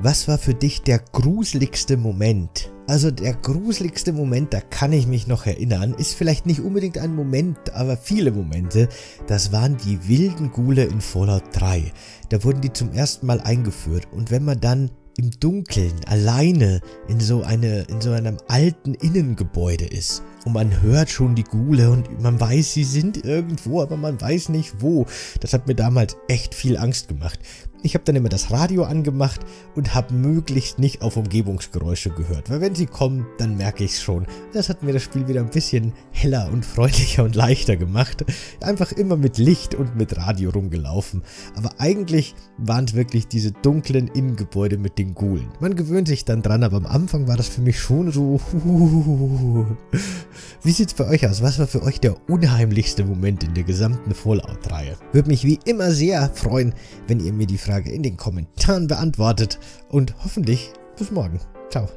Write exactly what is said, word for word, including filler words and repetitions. Was war für dich der gruseligste Moment? Also der gruseligste Moment, da kann ich mich noch erinnern, ist vielleicht nicht unbedingt ein Moment, aber viele Momente. Das waren die wilden Ghule in Fallout drei. Da wurden die zum ersten Mal eingeführt und wenn man dann im Dunkeln, alleine in so, eine, in so einem alten Innengebäude ist und man hört schon die Ghule und man weiß, sie sind irgendwo, aber man weiß nicht wo. Das hat mir damals echt viel Angst gemacht. Ich habe dann immer das Radio angemacht und habe möglichst nicht auf Umgebungsgeräusche gehört, weil wenn sie kommen, dann merke ich es schon. Das hat mir das Spiel wieder ein bisschen heller und freundlicher und leichter gemacht. Einfach immer mit Licht und mit Radio rumgelaufen. Aber eigentlich waren es wirklich diese dunklen Innengebäude mit den Ghulen. Man gewöhnt sich dann dran, aber am Anfang war das für mich schon so... Wie sieht's bei euch aus? Was war für euch der unheimlichste Moment in der gesamten Fallout-Reihe? Würde mich wie immer sehr freuen, wenn ihr mir die Frage in den Kommentaren beantwortet und hoffentlich bis morgen. Ciao.